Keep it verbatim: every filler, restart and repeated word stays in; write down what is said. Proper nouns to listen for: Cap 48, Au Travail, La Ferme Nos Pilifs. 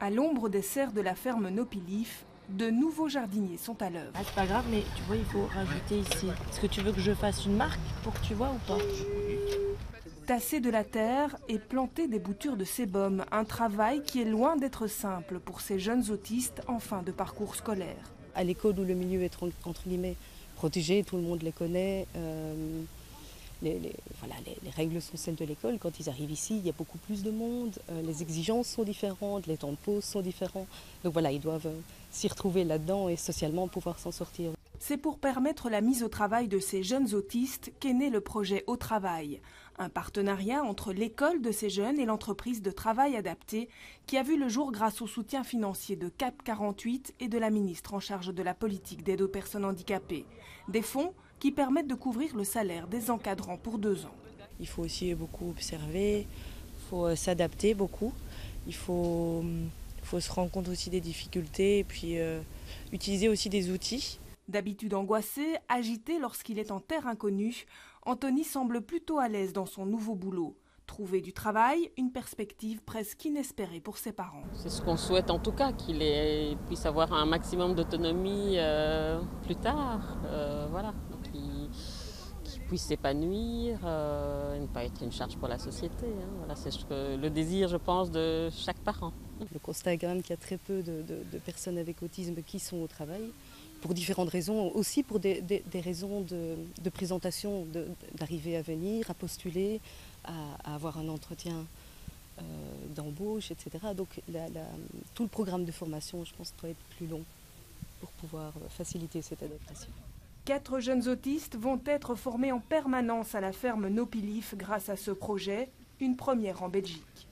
À l'ombre des serres de la ferme Nos Pilifs, de nouveaux jardiniers sont à l'œuvre. Ah, c'est pas grave, mais tu vois, il faut rajouter ici. Est-ce que tu veux que je fasse une marque pour que tu vois ou pas? Tasser de la terre et planter des boutures de sébum, un travail qui est loin d'être simple pour ces jeunes autistes en fin de parcours scolaire. À l'école où le milieu est entre guillemets protégé, tout le monde les connaît. Euh... Les, les, voilà, les, les règles sont celles de l'école. Quand ils arrivent ici, il y a beaucoup plus de monde. Euh, les exigences sont différentes, les temps de pause sont différents. Donc voilà, ils doivent euh, s'y retrouver là-dedans et socialement pouvoir s'en sortir. C'est pour permettre la mise au travail de ces jeunes autistes qu'est né le projet Au Travail. Un partenariat entre l'école de ces jeunes et l'entreprise de travail adapté qui a vu le jour grâce au soutien financier de Cap quarante-huit et de la ministre en charge de la politique d'aide aux personnes handicapées. Des fonds qui permettent de couvrir le salaire des encadrants pour deux ans. Il faut aussi beaucoup observer, il faut s'adapter beaucoup, il faut, faut se rendre compte aussi des difficultés et puis euh, utiliser aussi des outils. D'habitude angoissé, agité lorsqu'il est en terre inconnue, Anthony semble plutôt à l'aise dans son nouveau boulot. Trouver du travail, une perspective presque inespérée pour ses parents. C'est ce qu'on souhaite en tout cas, qu'il puisse avoir un maximum d'autonomie euh, plus tard, euh, voilà, qu'il qu'il puisse s'épanouir euh, et ne pas être une charge pour la société. Hein. Voilà, c'est le désir, je pense, de chaque parent. Le constat est quand même qu'il y a très peu de, de, de personnes avec autisme qui sont au travail, pour différentes raisons, aussi pour des, des, des raisons de, de présentation, d'arriver à venir, à postuler, à, à avoir un entretien euh, d'embauche, et cetera. Donc la, la, tout le programme de formation, je pense, doit être plus long pour pouvoir faciliter cette adaptation. Quatre jeunes autistes vont être formés en permanence à la ferme Nos Pilifs grâce à ce projet, une première en Belgique.